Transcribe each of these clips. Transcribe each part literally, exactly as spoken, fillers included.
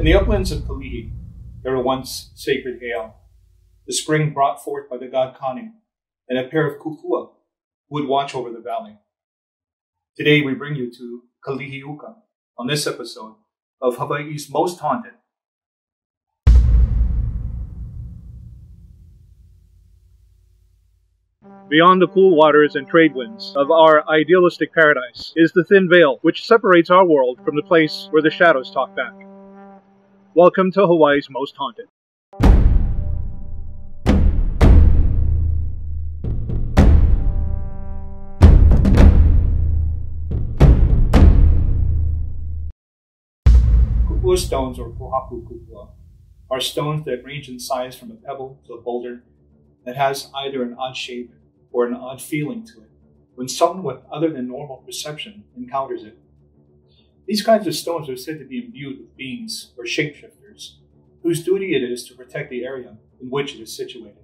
In the uplands of Kalihi, there were once sacred heiau, the spring brought forth by the god Kane, and a pair of kukua who would watch over the valley. Today we bring you to Kalihi Uka on this episode of Hawaii's Most Haunted. Beyond the cool waters and trade winds of our idealistic paradise is the thin veil which separates our world from the place where the shadows talk back. Welcome to Hawaii's Most Haunted. Kūpua stones, or pohaku kūpua, are stones that range in size from a pebble to a boulder that has either an odd shape or an odd feeling to it when someone with other than normal perception encounters it. These kinds of stones are said to be imbued with beings, or shapeshifters, whose duty it is to protect the area in which it is situated.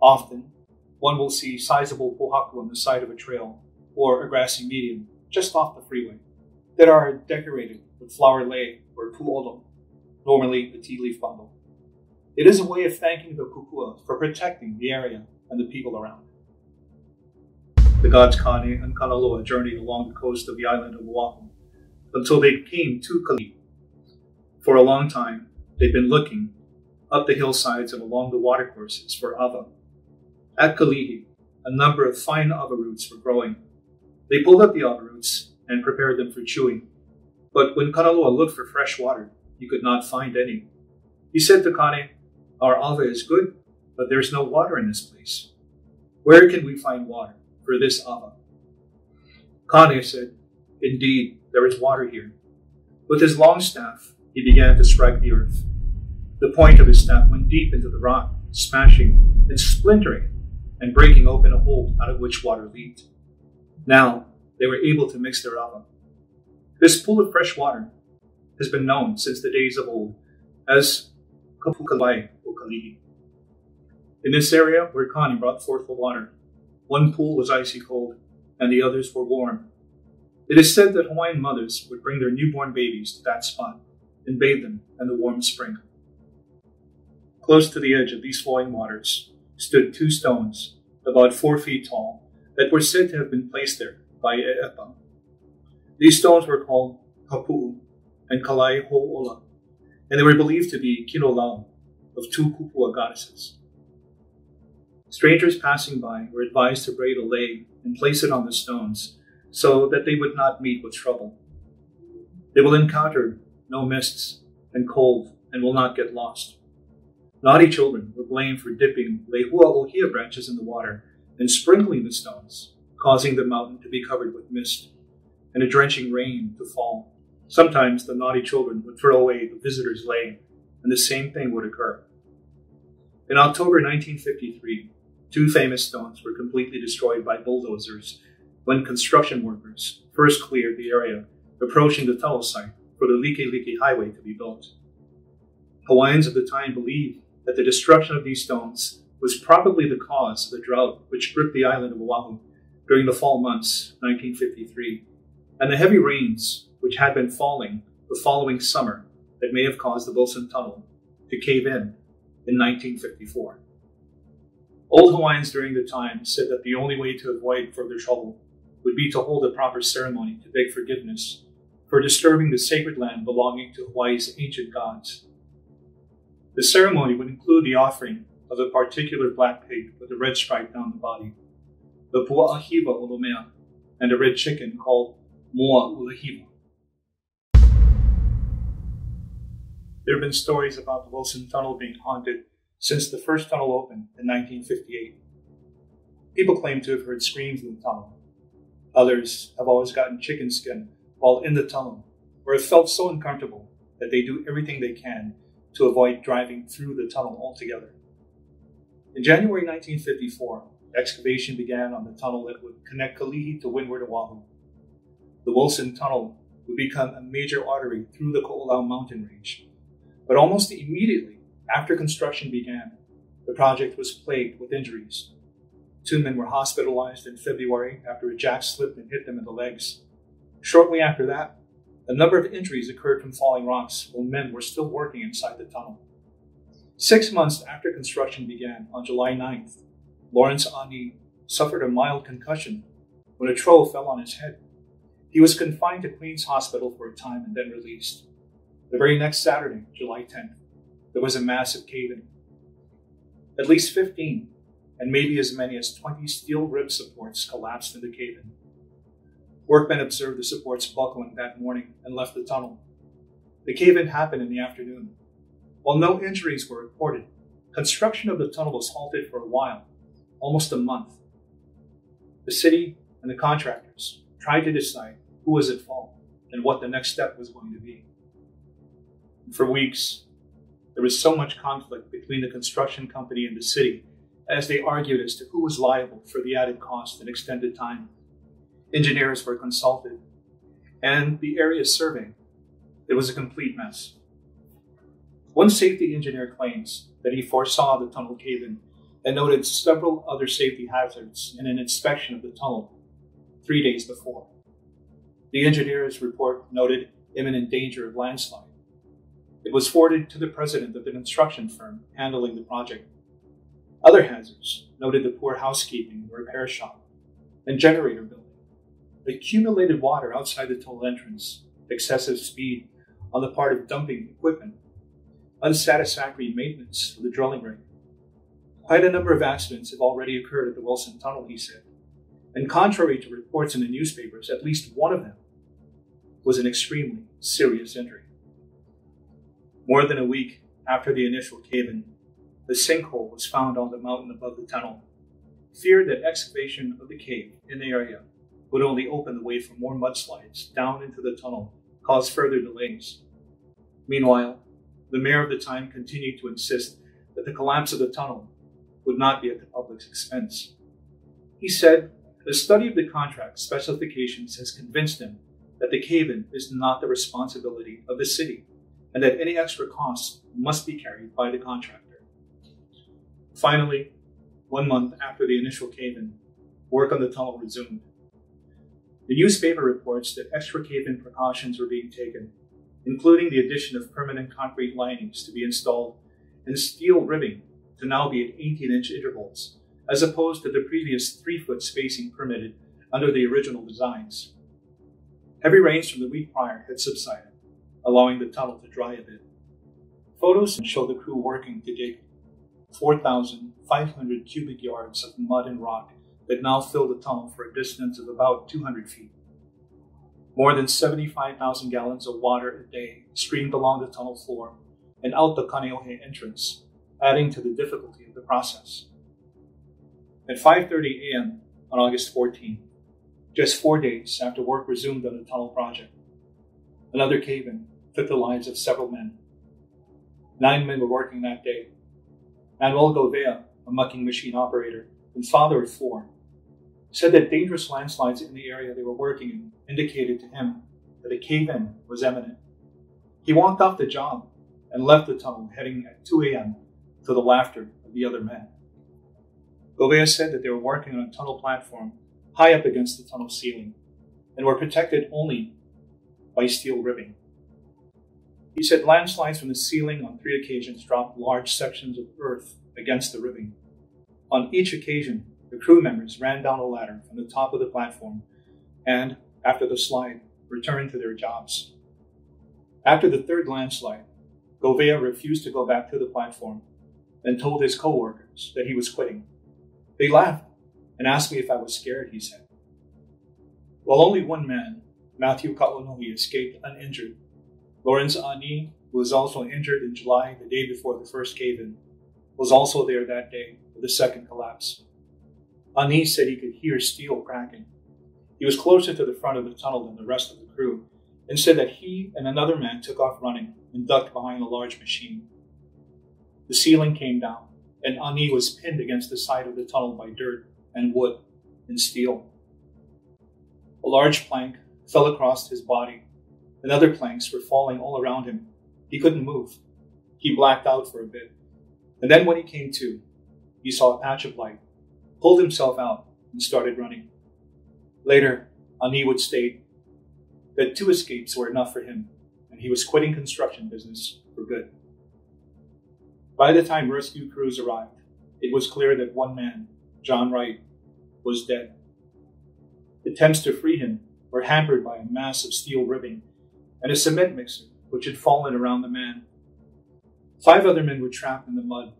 Often, one will see sizable pohaku on the side of a trail or a grassy median just off the freeway that are decorated with flower lei, or pu'olo, normally a tea leaf bundle. It is a way of thanking the kūpua for protecting the area and the people around. The gods Kane and Kanaloa journeyed along the coast of the island of Oahu until they came to Kalihi. For a long time, they'd been looking up the hillsides and along the watercourses for ava. At Kalihi, a number of fine ava roots were growing. They pulled up the ava roots and prepared them for chewing. But when Kanaloa looked for fresh water, he could not find any. He said to Kane, "Our ava is good, but there's no water in this place. Where can we find water for this ava?" Kane said, "Indeed, there is water here." With his long staff, he began to strike the earth. The point of his staff went deep into the rock, smashing and splintering and breaking open a hole out of which water leaked. Now they were able to mix their ava. This pool of fresh water has been known since the days of old as Kapukalai or Kalihi. In this area where Kane brought forth the water, one pool was icy cold and the others were warm. It is said that Hawaiian mothers would bring their newborn babies to that spot and bathe them in the warm spring. Close to the edge of these flowing waters stood two stones about four feet tall that were said to have been placed there by e'epa. These stones were called Kapu'u and Kalai Ho'ola, and they were believed to be kinolau of two kūpua goddesses. Strangers passing by were advised to braid a lei and place it on the stones so that they would not meet with trouble. They will encounter no mists and cold and will not get lost. Naughty children were blamed for dipping lehua'ohia branches in the water and sprinkling the stones, causing the mountain to be covered with mist and a drenching rain to fall. Sometimes the naughty children would throw away the visitors' lei, and the same thing would occur. In October nineteen fifty-three, two famous stones were completely destroyed by bulldozers when construction workers first cleared the area approaching the tunnel site for the Likelike Highway to be built. Hawaiians of the time believed that the destruction of these stones was probably the cause of the drought which gripped the island of Oahu during the fall months nineteen fifty-three, and the heavy rains which had been falling the following summer that may have caused the Wilson Tunnel to cave in in nineteen fifty-four. Old Hawaiians during the time said that the only way to avoid further trouble would be to hold a proper ceremony to beg forgiveness for disturbing the sacred land belonging to Hawaii's ancient gods. The ceremony would include the offering of a particular black pig with a red stripe down the body, the pua'ahiwa ulumea, and a red chicken called moa'ulahiwa. There have been stories about the Wilson Tunnel being haunted since the first tunnel opened in nineteen fifty-eight. People claim to have heard screams in the tunnel. Others have always gotten chicken skin while in the tunnel, or have felt so uncomfortable that they do everything they can to avoid driving through the tunnel altogether. In January nineteen fifty-four, excavation began on the tunnel that would connect Kalihi to Windward Oahu. The Wilson Tunnel would become a major artery through the Ko'olau mountain range. But almost immediately after construction began, the project was plagued with injuries. Two men were hospitalized in February after a jack slipped and hit them in the legs. Shortly after that, A number of injuries occurred from falling rocks while men were still working inside the tunnel. Six months after construction began, on July ninth, Lawrence Ani suffered a mild concussion when a troll fell on his head. He was confined to Queen's Hospital for a time and then released. The very next Saturday, July tenth, there was a massive cave-in. At least fifteen, and maybe as many as twenty steel rib supports collapsed in the cave-in. Workmen observed the supports buckling that morning and left the tunnel. The cave-in happened in the afternoon. While no injuries were reported, construction of the tunnel was halted for a while, almost a month. The city and the contractors tried to decide who was at fault and what the next step was going to be. And for weeks, there was so much conflict between the construction company and the city as they argued as to who was liable for the added cost and extended time. Engineers were consulted, and the area surveyed. It was a complete mess. One safety engineer claims that he foresaw the tunnel cave-in and noted several other safety hazards in an inspection of the tunnel three days before. The engineer's report noted imminent danger of landslide. It was forwarded to the president of the construction firm handling the project. Other hazards noted the poor housekeeping, the repair shop, and generator building, accumulated water outside the tunnel entrance, excessive speed on the part of dumping equipment, unsatisfactory maintenance of the drilling rig. Quite a number of accidents have already occurred at the Wilson Tunnel, he said, and contrary to reports in the newspapers, at least one of them was an extremely serious injury. More than a week after the initial cave-in, the sinkhole was found on the mountain above the tunnel. Feared that excavation of the cave in the area would only open the way for more mudslides down into the tunnel, caused further delays. Meanwhile, the mayor of the time continued to insist that the collapse of the tunnel would not be at the public's expense. He said, the study of the contract specifications has convinced him that the cave-in is not the responsibility of the city and that any extra costs must be carried by the contractor. Finally, one month after the initial cave-in, work on the tunnel resumed. The newspaper reports that extra cave-in precautions were being taken, including the addition of permanent concrete linings to be installed and steel ribbing to now be at eighteen inch intervals, as opposed to the previous three foot spacing permitted under the original designs. Heavy rains from the week prior had subsided, allowing the tunnel to dry a bit. Photos show the crew working to dig four thousand five hundred cubic yards of mud and rock that now fill the tunnel for a distance of about two hundred feet. More than seventy-five thousand gallons of water a day streamed along the tunnel floor and out the Kaneohe entrance, adding to the difficulty of the process. At five thirty a m on August fourteenth, just four days after work resumed on the tunnel project, another cave-in took the lives of several men. Nine men were working that day. Manuel Gouveia, a mucking machine operator and father of four, said that dangerous landslides in the area they were working in indicated to him that a cave-in was imminent. He walked off the job and left the tunnel, heading at two a m to the laughter of the other men. Gouveia said that they were working on a tunnel platform high up against the tunnel ceiling and were protected only by steel ribbing. He said landslides from the ceiling on three occasions dropped large sections of earth against the ribbing. On each occasion, the crew members ran down a ladder from the top of the platform and, after the slide, returned to their jobs. After the third landslide, Gouveia refused to go back to the platform and told his co-workers that he was quitting. They laughed and asked me if I was scared, he said. While only one man, Matthew Kaonohi, escaped uninjured, Lawrence Ani, who was also injured in July, the day before the first cave-in, was also there that day for the second collapse. Ani said he could hear steel cracking. He was closer to the front of the tunnel than the rest of the crew and said that he and another man took off running and ducked behind a large machine. The ceiling came down, and Ani was pinned against the side of the tunnel by dirt and wood and steel. A large plank fell across his body, and other planks were falling all around him. He couldn't move. He blacked out for a bit, and then when he came to, he saw a patch of light, pulled himself out, and started running. Later, Ani would state, that two escapes were enough for him, and he was quitting construction business for good. By the time rescue crews arrived, it was clear that one man, John Wright, was dead. Attempts to free him were hampered by a mass of steel ribbing and a cement mixer which had fallen around the man. Five other men were trapped in the mud.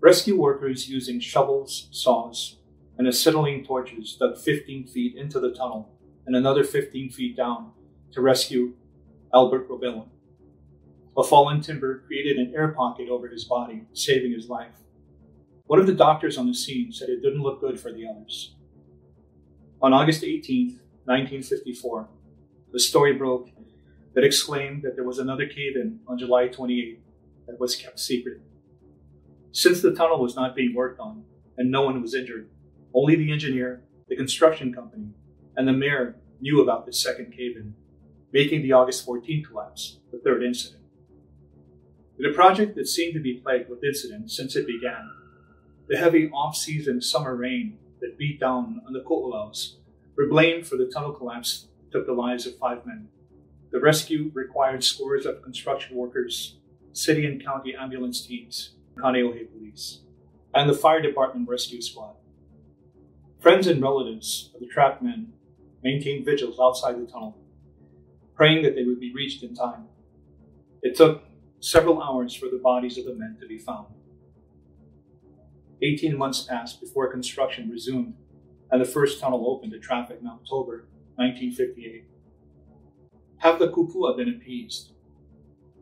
Rescue workers using shovels, saws, and acetylene torches dug fifteen feet into the tunnel and another fifteen feet down to rescue Albert Robillon. A fallen timber created an air pocket over his body, saving his life. One of the doctors on the scene said it didn't look good for the others. On August eighteenth, nineteen fifty-four, the story broke that exclaimed that there was another cave-in on July twenty-eighth that was kept secret. Since the tunnel was not being worked on and no one was injured, only the engineer, the construction company, and the mayor knew about this second cave-in, making the August fourteenth collapse the third incident. In a project that seemed to be plagued with incidents since it began, the heavy off-season summer rain that beat down on the Ko'olau's were blamed for the tunnel collapse that took the lives of five men. The rescue required scores of construction workers, city and county ambulance teams, Kaneohe police, and the fire department rescue squad. Friends and relatives of the trapped men maintained vigils outside the tunnel, praying that they would be reached in time. It took several hours for the bodies of the men to be found. Eighteen months passed before construction resumed and the first tunnel opened to traffic in October nineteen fifty-eight. Have the kupua been appeased?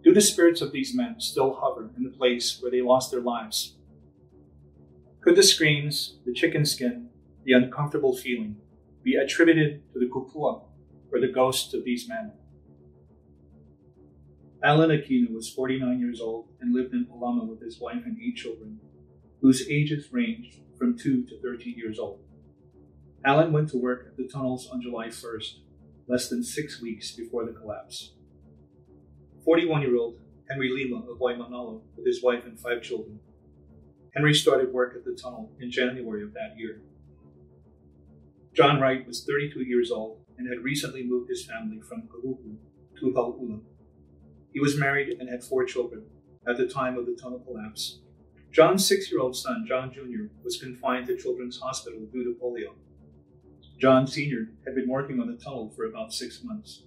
Do the spirits of these men still hover in the place where they lost their lives? Could the screams, the chicken skin, the uncomfortable feeling be attributed to the kupua or the ghosts of these men? Alan Akina was forty-nine years old and lived in Palama with his wife and eight children, whose ages ranged from two to thirteen years old. Alan went to work at the tunnels on July first, less than six weeks before the collapse. forty-one-year-old Henry Lima of Waimanalo with his wife and five children. Henry started work at the tunnel in January of that year. John Wright was thirty-two years old and had recently moved his family from Kapu'u to Hau'ula. He was married and had four children at the time of the tunnel collapse. John's six-year-old son, John Junior, was confined to Children's Hospital due to polio. John Senior had been working on the tunnel for about six months.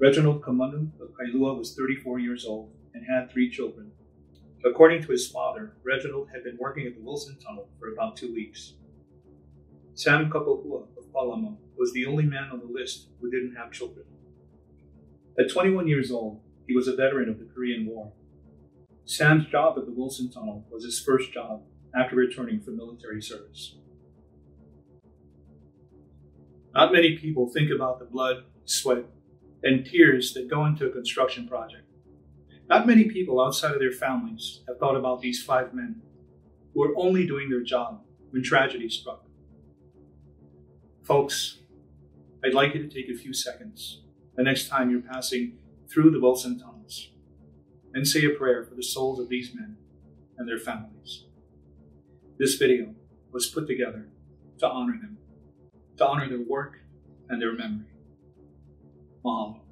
Reginald Kamanu of Kailua was thirty-four years old and had three children. According to his father, Reginald had been working at the Wilson Tunnel for about two weeks. Sam Kapahua of Palama was the only man on the list who didn't have children. At twenty-one years old, he was a veteran of the Korean War. Sam's job at the Wilson Tunnel was his first job after returning from military service. Not many people think about the blood, sweat, and tears that go into a construction project. Not many people outside of their families have thought about these five men who were only doing their job when tragedy struck. Folks, I'd like you to take a few seconds the next time you're passing through the Wilson Tunnels and say a prayer for the souls of these men and their families. This video was put together to honor them, to honor their work and their memory. Mahalo.